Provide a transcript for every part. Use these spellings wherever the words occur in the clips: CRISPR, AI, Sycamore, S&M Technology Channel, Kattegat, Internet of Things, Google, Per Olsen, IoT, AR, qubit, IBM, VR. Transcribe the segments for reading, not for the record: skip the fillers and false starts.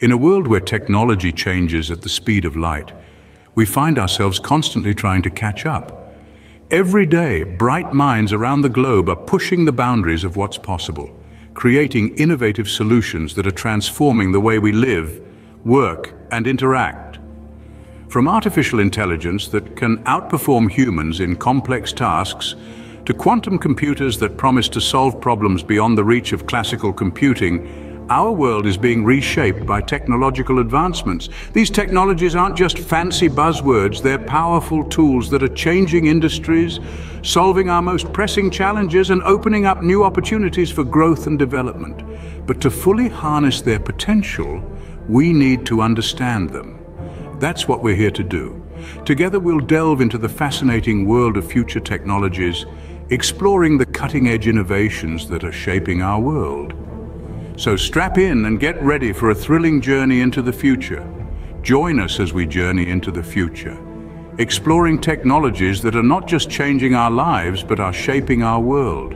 In a world where technology changes at the speed of light, we find ourselves constantly trying to catch up. Every day, bright minds around the globe are pushing the boundaries of what's possible, creating innovative solutions that are transforming the way we live, work, and interact. From artificial intelligence that can outperform humans in complex tasks, to quantum computers that promise to solve problems beyond the reach of classical computing, our world is being reshaped by technological advancements. These technologies aren't just fancy buzzwords, they're powerful tools that are changing industries, solving our most pressing challenges, and opening up new opportunities for growth and development. But to fully harness their potential, we need to understand them. That's what we're here to do. Together we'll delve into the fascinating world of future technologies, exploring the cutting-edge innovations that are shaping our world. So strap in and get ready for a thrilling journey into the future. Join us as we journey into the future, exploring technologies that are not just changing our lives, but are shaping our world.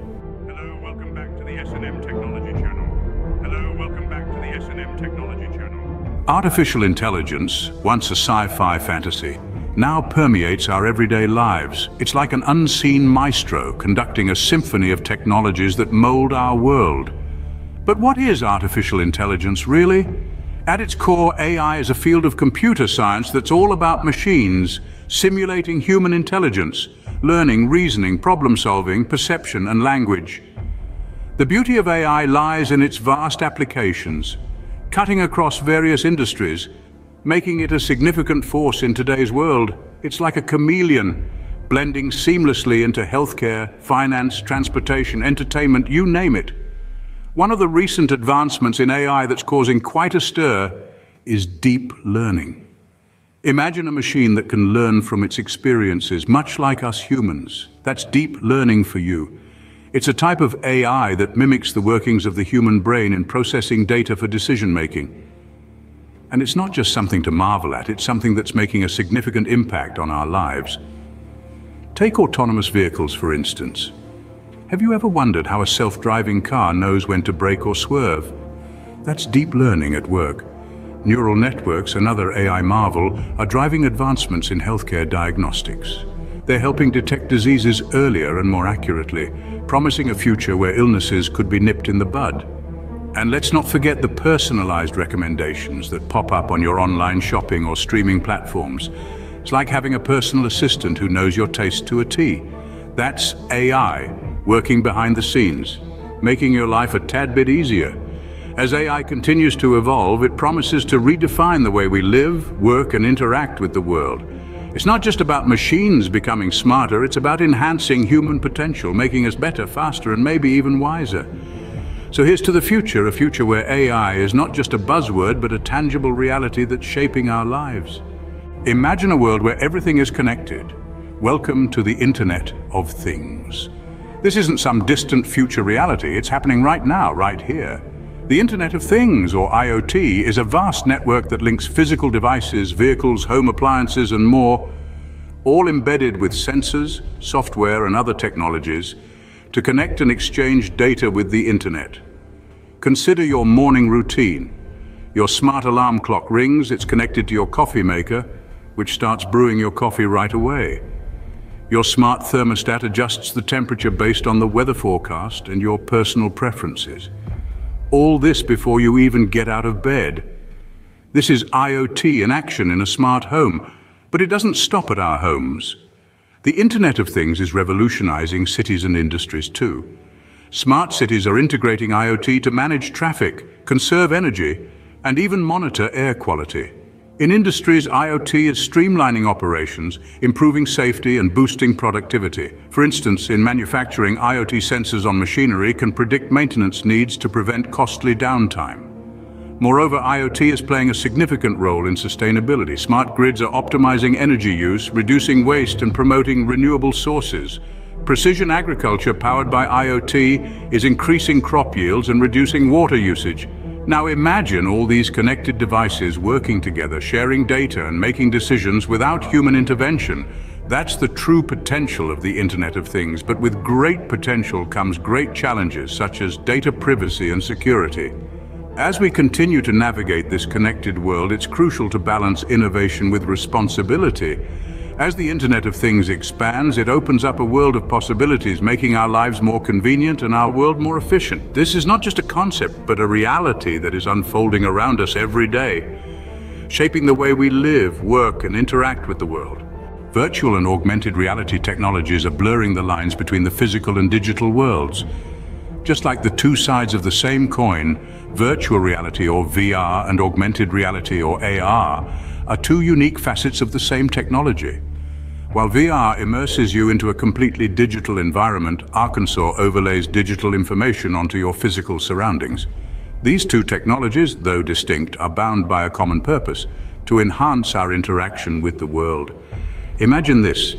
Hello, welcome back to the S&M Technology Channel. Hello, welcome back to the S&M Technology Channel. Artificial intelligence, once a sci-fi fantasy, now permeates our everyday lives. It's like an unseen maestro conducting a symphony of technologies that mold our world. But what is artificial intelligence, really? At its core, AI is a field of computer science that's all about machines simulating human intelligence, learning, reasoning, problem-solving, perception, and language. The beauty of AI lies in its vast applications, cutting across various industries, making it a significant force in today's world. It's like a chameleon, blending seamlessly into healthcare, finance, transportation, entertainment, you name it. One of the recent advancements in AI that's causing quite a stir is deep learning. Imagine a machine that can learn from its experiences, much like us humans. That's deep learning for you. It's a type of AI that mimics the workings of the human brain in processing data for decision-making. And it's not just something to marvel at, it's something that's making a significant impact on our lives. Take autonomous vehicles, for instance. Have you ever wondered how a self-driving car knows when to brake or swerve? That's deep learning at work. Neural networks, another AI marvel, are driving advancements in healthcare diagnostics. They're helping detect diseases earlier and more accurately, promising a future where illnesses could be nipped in the bud. And let's not forget the personalized recommendations that pop up on your online shopping or streaming platforms. It's like having a personal assistant who knows your taste to a T. That's AI, working behind the scenes, making your life a tad bit easier. As AI continues to evolve, it promises to redefine the way we live, work, and interact with the world. It's not just about machines becoming smarter, it's about enhancing human potential, making us better, faster, and maybe even wiser. So here's to the future, a future where AI is not just a buzzword, but a tangible reality that's shaping our lives. Imagine a world where everything is connected. Welcome to the Internet of Things. This isn't some distant future reality, it's happening right now, right here. The Internet of Things, or IoT, is a vast network that links physical devices, vehicles, home appliances, and more, all embedded with sensors, software, and other technologies, to connect and exchange data with the Internet. Consider your morning routine. Your smart alarm clock rings, it's connected to your coffee maker, which starts brewing your coffee right away. Your smart thermostat adjusts the temperature based on the weather forecast and your personal preferences. All this before you even get out of bed. This is IoT in action in a smart home, but it doesn't stop at our homes. The Internet of Things is revolutionizing cities and industries too. Smart cities are integrating IoT to manage traffic, conserve energy, and even monitor air quality. In industries, IoT is streamlining operations, improving safety and boosting productivity. For instance, in manufacturing, IoT sensors on machinery can predict maintenance needs to prevent costly downtime. Moreover, IoT is playing a significant role in sustainability. Smart grids are optimizing energy use, reducing waste, and promoting renewable sources. Precision agriculture powered by IoT is increasing crop yields and reducing water usage. Now imagine all these connected devices working together, sharing data and making decisions without human intervention. That's the true potential of the Internet of Things, but with great potential comes great challenges such as data privacy and security. As we continue to navigate this connected world, it's crucial to balance innovation with responsibility. As the Internet of Things expands, it opens up a world of possibilities, making our lives more convenient and our world more efficient. This is not just a concept, but a reality that is unfolding around us every day, shaping the way we live, work, and interact with the world. Virtual and augmented reality technologies are blurring the lines between the physical and digital worlds. Just like the two sides of the same coin, virtual reality or VR and augmented reality or AR are two unique facets of the same technology. While VR immerses you into a completely digital environment, Arkansas overlays digital information onto your physical surroundings. These two technologies, though distinct, are bound by a common purpose: to enhance our interaction with the world. Imagine this.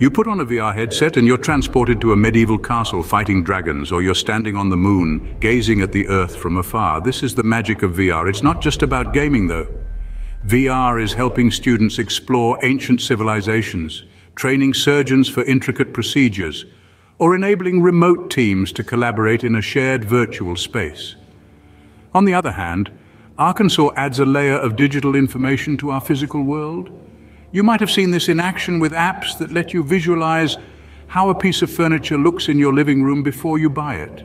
You put on a VR headset and you're transported to a medieval castle fighting dragons, or you're standing on the moon, gazing at the Earth from afar. This is the magic of VR. It's not just about gaming, though. VR is helping students explore ancient civilizations, training surgeons for intricate procedures, or enabling remote teams to collaborate in a shared virtual space. On the other hand, Arkansas adds a layer of digital information to our physical world. You might have seen this in action with apps that let you visualize how a piece of furniture looks in your living room before you buy it.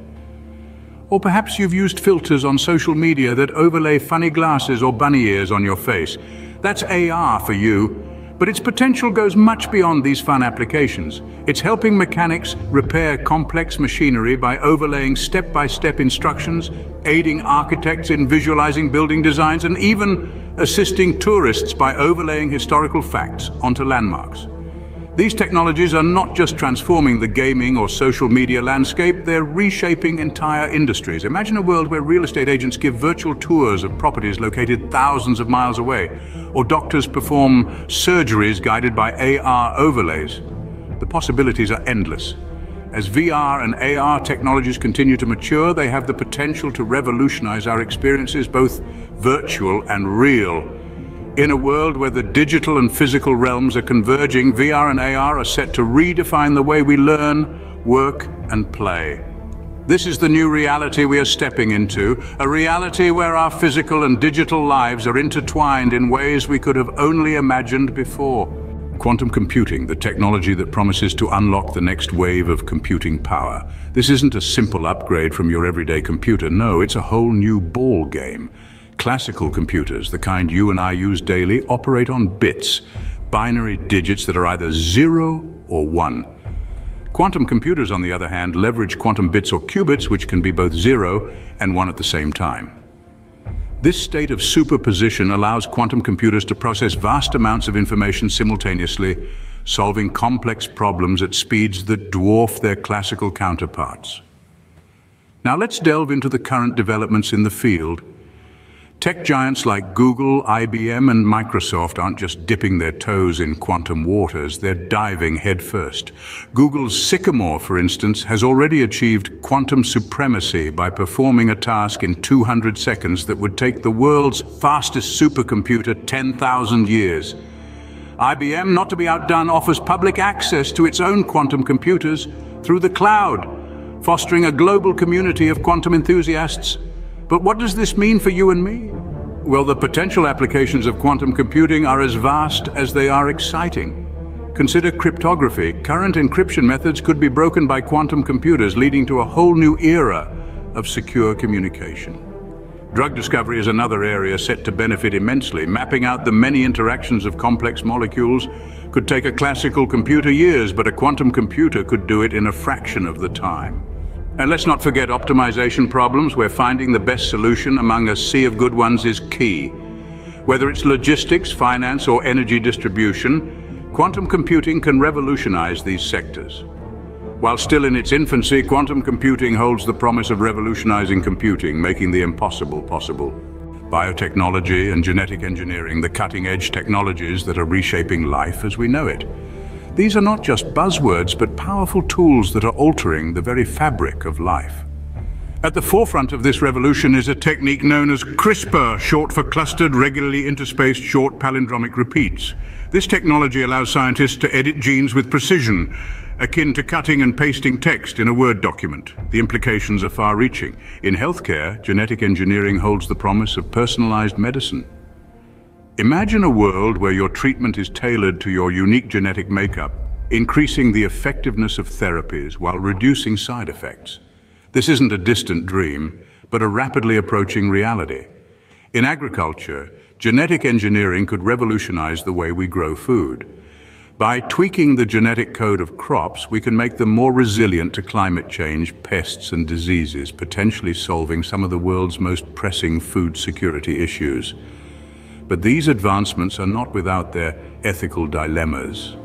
Or perhaps you've used filters on social media that overlay funny glasses or bunny ears on your face. That's AR for you, but its potential goes much beyond these fun applications. It's helping mechanics repair complex machinery by overlaying step-by-step instructions, aiding architects in visualizing building designs, and even assisting tourists by overlaying historical facts onto landmarks. These technologies are not just transforming the gaming or social media landscape, they're reshaping entire industries. Imagine a world where real estate agents give virtual tours of properties located thousands of miles away, or doctors perform surgeries guided by AR overlays. The possibilities are endless. As VR and AR technologies continue to mature, they have the potential to revolutionize our experiences, both virtual and real. In a world where the digital and physical realms are converging, VR and AR are set to redefine the way we learn, work, and play. This is the new reality we are stepping into, a reality where our physical and digital lives are intertwined in ways we could have only imagined before. Quantum computing, the technology that promises to unlock the next wave of computing power. This isn't a simple upgrade from your everyday computer. No, it's a whole new ball game. Classical computers, the kind you and I use daily, operate on bits, binary digits that are either 0 or 1. Quantum computers, on the other hand, leverage quantum bits or qubits, which can be both 0 and 1 at the same time. This state of superposition allows quantum computers to process vast amounts of information simultaneously, solving complex problems at speeds that dwarf their classical counterparts. Now let's delve into the current developments in the field. Tech giants like Google, IBM, and Microsoft aren't just dipping their toes in quantum waters, they're diving headfirst. Google's Sycamore, for instance, has already achieved quantum supremacy by performing a task in 200 seconds that would take the world's fastest supercomputer 10,000 years. IBM, not to be outdone, offers public access to its own quantum computers through the cloud, fostering a global community of quantum enthusiasts. But what does this mean for you and me? Well, the potential applications of quantum computing are as vast as they are exciting. Consider cryptography. Current encryption methods could be broken by quantum computers, leading to a whole new era of secure communication. Drug discovery is another area set to benefit immensely. Mapping out the many interactions of complex molecules could take a classical computer years, but a quantum computer could do it in a fraction of the time. And let's not forget optimization problems, where finding the best solution among a sea of good ones is key. Whether it's logistics, finance, or energy distribution, quantum computing can revolutionize these sectors. While still in its infancy, quantum computing holds the promise of revolutionizing computing, making the impossible possible. Biotechnology and genetic engineering, the cutting-edge technologies that are reshaping life as we know it. These are not just buzzwords, but powerful tools that are altering the very fabric of life. At the forefront of this revolution is a technique known as CRISPR, short for Clustered Regularly Interspaced Short Palindromic Repeats. This technology allows scientists to edit genes with precision, akin to cutting and pasting text in a Word document. The implications are far-reaching. In healthcare, genetic engineering holds the promise of personalized medicine. Imagine a world where your treatment is tailored to your unique genetic makeup, increasing the effectiveness of therapies while reducing side effects. This isn't a distant dream, but a rapidly approaching reality. In agriculture, genetic engineering could revolutionize the way we grow food. By tweaking the genetic code of crops, we can make them more resilient to climate change, pests and diseases, potentially solving some of the world's most pressing food security issues. But these advancements are not without their ethical dilemmas.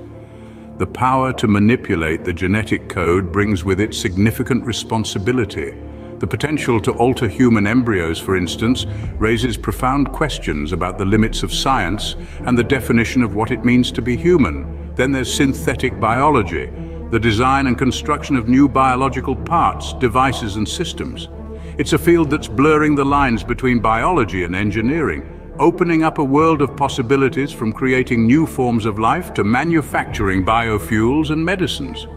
The power to manipulate the genetic code brings with it significant responsibility. The potential to alter human embryos, for instance, raises profound questions about the limits of science and the definition of what it means to be human. Then there's synthetic biology, the design and construction of new biological parts, devices and systems. It's a field that's blurring the lines between biology and engineering, opening up a world of possibilities from creating new forms of life to manufacturing biofuels and medicines.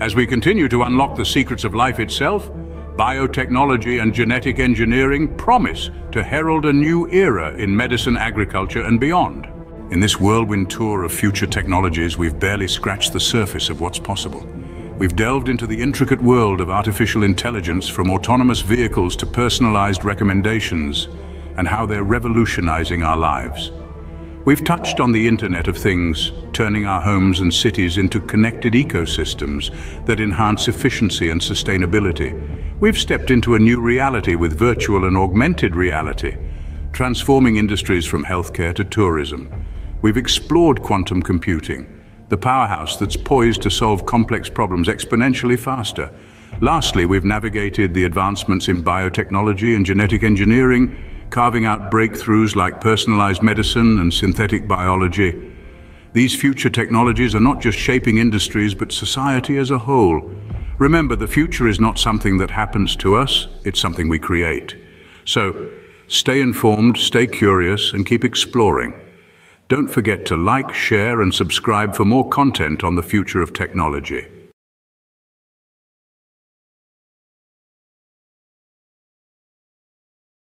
As we continue to unlock the secrets of life itself, biotechnology and genetic engineering promise to herald a new era in medicine, agriculture, and beyond. In this whirlwind tour of future technologies, we've barely scratched the surface of what's possible. We've delved into the intricate world of artificial intelligence, from autonomous vehicles to personalized recommendations, and how they're revolutionizing our lives. We've touched on the Internet of Things, turning our homes and cities into connected ecosystems that enhance efficiency and sustainability. We've stepped into a new reality with virtual and augmented reality, transforming industries from healthcare to tourism. We've explored quantum computing, the powerhouse that's poised to solve complex problems exponentially faster. Lastly, we've navigated the advancements in biotechnology and genetic engineering, carving out breakthroughs like personalized medicine and synthetic biology. These future technologies are not just shaping industries, but society as a whole. Remember, the future is not something that happens to us, it's something we create. So, stay informed, stay curious, and keep exploring. Don't forget to like, share, and subscribe for more content on the future of technology.